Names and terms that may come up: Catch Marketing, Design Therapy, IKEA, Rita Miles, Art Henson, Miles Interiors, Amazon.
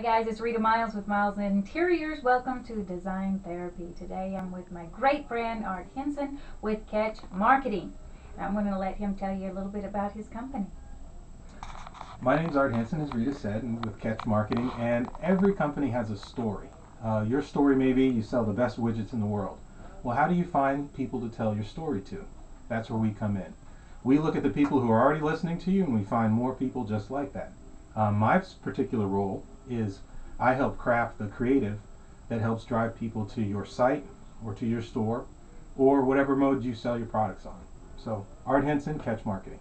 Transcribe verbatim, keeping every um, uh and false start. Hi guys, it's Rita Miles with Miles Interiors. Welcome to Design Therapy. Today I'm with my great friend Art Henson with Catch Marketing. And I'm going to let him tell you a little bit about his company. My name is Art Henson, as Rita said, and with Catch Marketing, and every company has a story. Uh, your story may be you sell the best widgets in the world. Well, how do you find people to tell your story to? That's where we come in. We look at the people who are already listening to you and we find more people just like that. Uh, my particular role is I help craft the creative that helps drive people to your site or to your store or whatever mode you sell your products on. So Art Henson, Catch Marketing.